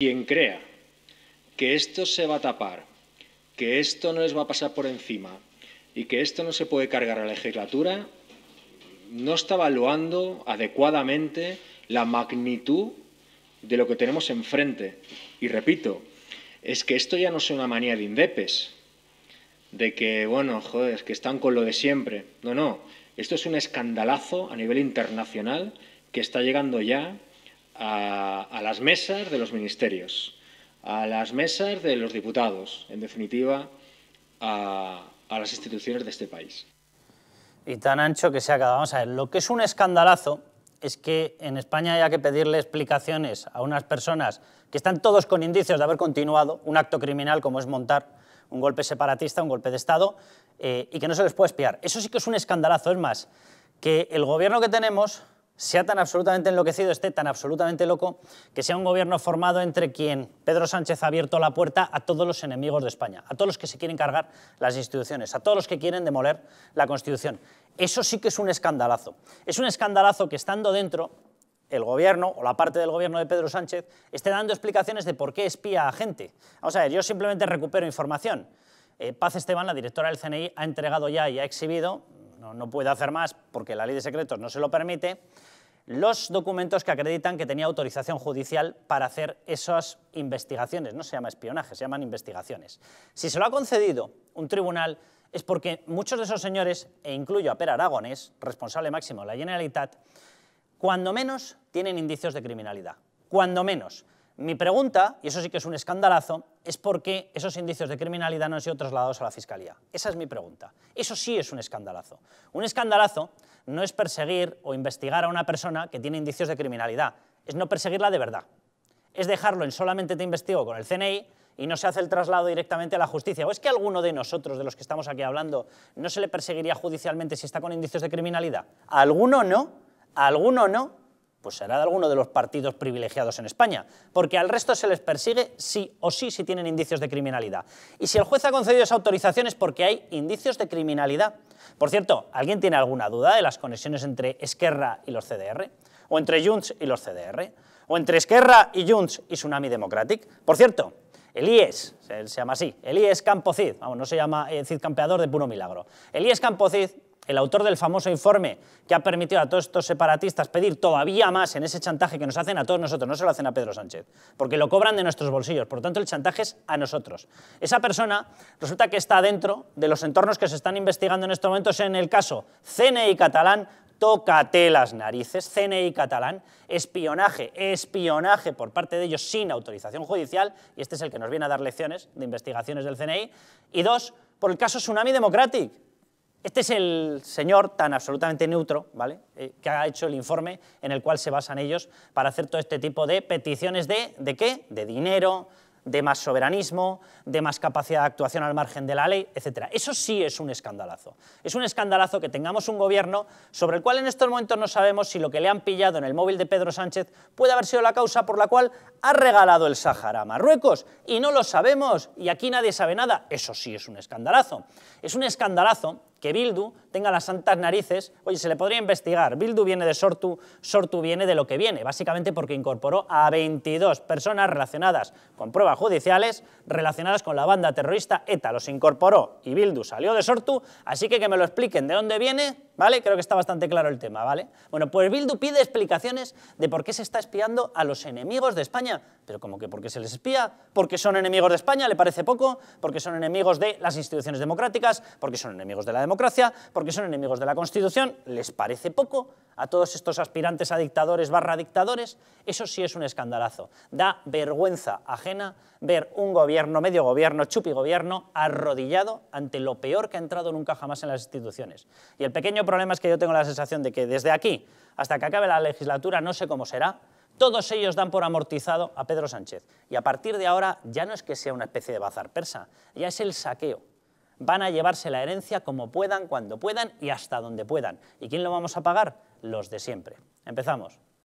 Quien crea que esto se va a tapar, que esto no les va a pasar por encima y que esto no se puede cargar a la legislatura, no está evaluando adecuadamente la magnitud de lo que tenemos enfrente. Y repito, es que esto ya no es una manía de indepes, de que, bueno, joder, es que están con lo de siempre. No, no, esto es un escandalazo a nivel internacional que está llegando ya a las mesas de los ministerios, a las mesas de los diputados, en definitiva, a las instituciones de este país. Y tan ancho que se ha quedado. Vamos a ver, lo que es un escandalazo es que en España haya que pedirle explicaciones a unas personas que están todos con indicios de haber continuado un acto criminal como es montar un golpe separatista, un golpe de Estado, y que no se les puede espiar. Eso sí que es un escandalazo. Es más, que el gobierno que tenemos sea tan absolutamente enloquecido, esté tan absolutamente loco, que sea un gobierno formado entre quien Pedro Sánchez ha abierto la puerta a todos los enemigos de España, a todos los que se quieren cargar las instituciones, a todos los que quieren demoler la Constitución. Eso sí que es un escandalazo. Es un escandalazo que estando dentro, el gobierno o la parte del gobierno de Pedro Sánchez esté dando explicaciones de por qué espía a gente. Vamos a ver, yo simplemente recupero información. Paz Esteban, la directora del CNI, ha entregado ya y ha exhibido, no puede hacer más porque la ley de secretos no se lo permite, los documentos que acreditan que tenía autorización judicial para hacer esas investigaciones. No se llama espionaje, se llaman investigaciones. Si se lo ha concedido un tribunal es porque muchos de esos señores, e incluyo a Per Aragonés, responsable máximo de la Generalitat, cuando menos tienen indicios de criminalidad. Cuando menos. Mi pregunta, y eso sí que es un escandalazo, es por qué esos indicios de criminalidad no han sido trasladados a la Fiscalía. Esa es mi pregunta. Eso sí es un escandalazo. Un escandalazo no es perseguir o investigar a una persona que tiene indicios de criminalidad, es no perseguirla de verdad. Es dejarlo en solamente te investigo con el CNI y no se hace el traslado directamente a la justicia. ¿O es que alguno de nosotros, de los que estamos aquí hablando, no se le perseguiría judicialmente si está con indicios de criminalidad? ¿A alguno no? ¿A alguno no? Pues será de alguno de los partidos privilegiados en España, porque al resto se les persigue sí o sí si tienen indicios de criminalidad. Y si el juez ha concedido esa autorización es porque hay indicios de criminalidad. Por cierto, ¿alguien tiene alguna duda de las conexiones entre Esquerra y los CDR? ¿O entre Junts y los CDR? ¿O entre Esquerra y Junts y Tsunami Democratic? Por cierto, el IES, se llama así, el IES Campo Cid, vamos, no se llama Cid Campeador de puro milagro, el IES Campo Cid, el autor del famoso informe que ha permitido a todos estos separatistas pedir todavía más en ese chantaje que nos hacen a todos nosotros, no se lo hacen a Pedro Sánchez, porque lo cobran de nuestros bolsillos, por lo tanto el chantaje es a nosotros. Esa persona resulta que está dentro de los entornos que se están investigando en estos momentos en el caso CNI catalán. Tócate las narices, CNI catalán, espionaje por parte de ellos sin autorización judicial, y este es el que nos viene a dar lecciones de investigaciones del CNI, y dos, por el caso Tsunami Democratic. Este es el señor tan absolutamente neutro, ¿vale?, que ha hecho el informe en el cual se basan ellos para hacer todo este tipo de peticiones ¿de qué? De dinero, de más soberanismo, de más capacidad de actuación al margen de la ley, etcétera. Eso sí es un escandalazo. Es un escandalazo que tengamos un gobierno sobre el cual en estos momentos no sabemos si lo que le han pillado en el móvil de Pedro Sánchez puede haber sido la causa por la cual ha regalado el Sáhara a Marruecos, y no lo sabemos, y aquí nadie sabe nada. Eso sí es un escandalazo. Es un escandalazo que Bildu tenga las santas narices, oye, se le podría investigar, Bildu viene de Sortu, Sortu viene de lo que viene, básicamente porque incorporó a 22 personas relacionadas con pruebas judiciales, relacionadas con la banda terrorista ETA, los incorporó y Bildu salió de Sortu, así que me lo expliquen de dónde viene, ¿vale? Creo que está bastante claro el tema, ¿vale? Bueno, pues Bildu pide explicaciones de por qué se está espiando a los enemigos de España, pero como que ¿por qué se les espía? ¿Porque son enemigos de España? ¿Le parece poco? ¿Porque son enemigos de las instituciones democráticas? ¿Porque son enemigos de la democracia? ¿Porque son enemigos de la Constitución? ¿Les parece poco a todos estos aspirantes a dictadores barra dictadores? Eso sí es un escandalazo. Da vergüenza ajena ver un gobierno, medio gobierno, chupi gobierno, arrodillado ante lo peor que ha entrado nunca jamás en las instituciones. Y el pequeño problema es que yo tengo la sensación de que desde aquí hasta que acabe la legislatura, no sé cómo será, todos ellos dan por amortizado a Pedro Sánchez. Y a partir de ahora ya no es que sea una especie de bazar persa, ya es el saqueo. Van a llevarse la herencia como puedan, cuando puedan y hasta donde puedan. ¿Y quién lo vamos a pagar? Los de siempre. Empezamos.